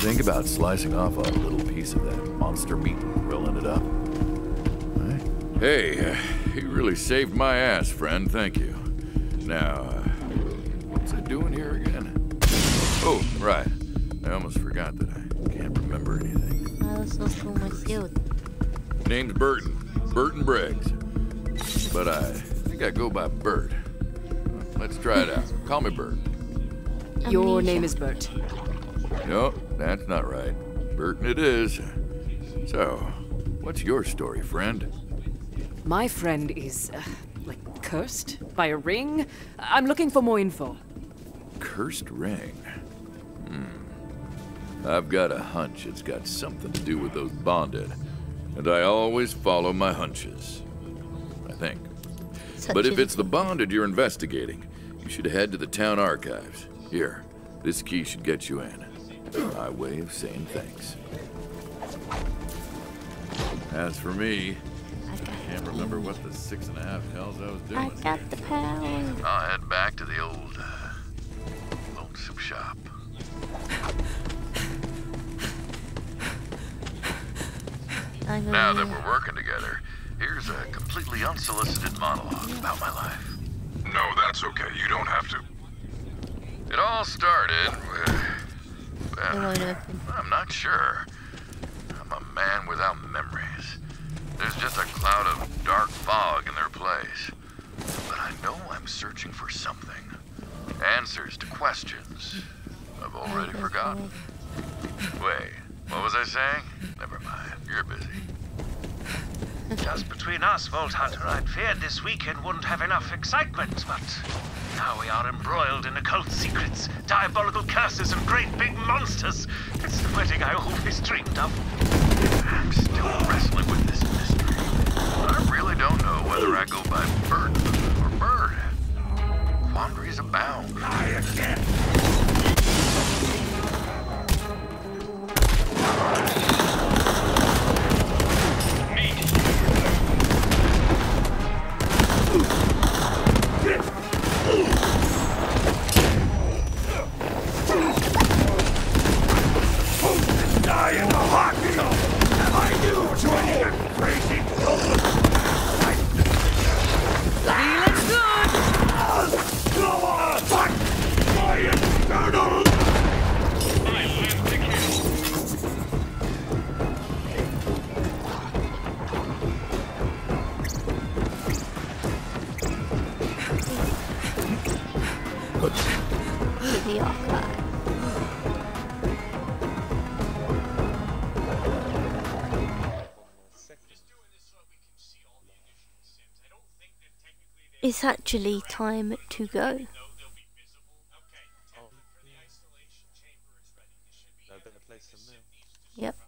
Think about slicing off a little piece of that monster meat and grilling it up. Right? Hey, uh, you really saved my ass, friend. Thank you. Now, uh, what's it doing here again? Oh, right. I almost forgot that I can't remember anything. I was also from my field. Name's Burton. Burton Briggs. But I think I go by Bert. Let's try it out. Call me Bert. Your name is Bert. No, that's not right. Burton it is. So, what's your story, friend? My friend is, uh, like, cursed by a ring. I'm looking for more info. Cursed ring? Hmm. I've got a hunch it's got something to do with those bonded. And I always follow my hunches. I think. Such but if it's the bonded you're investigating, you should head to the town archives. Here, this key should get you in. My way of saying thanks. As for me, I, I can't remember what the six and a half hells I was doing. I got the power. I'll head back to the old, uh, old soup shop. Now that we're working together, here's a completely unsolicited monologue about my life. No, that's okay. You don't have to. It all started with... Uh, I'm not sure. I'm a man without memories. There's just a cloud of dark fog in their place. But I know I'm searching for something. Answers to questions I've already forgotten. Wait, what was I saying? Never mind, you're busy. Just between us, Vault Hunter, I'd feared this weekend wouldn't have enough excitement, but... now we are embroiled in occult secrets, diabolical curses, and great big monsters. It's the wedding I always dreamed of. I'm still wrestling with this mystery. I really don't know whether I go by bird or bird. Quandaries abound. I again. Feeling good! Go on! Fuck! the archive. It's actually time to go. Yep.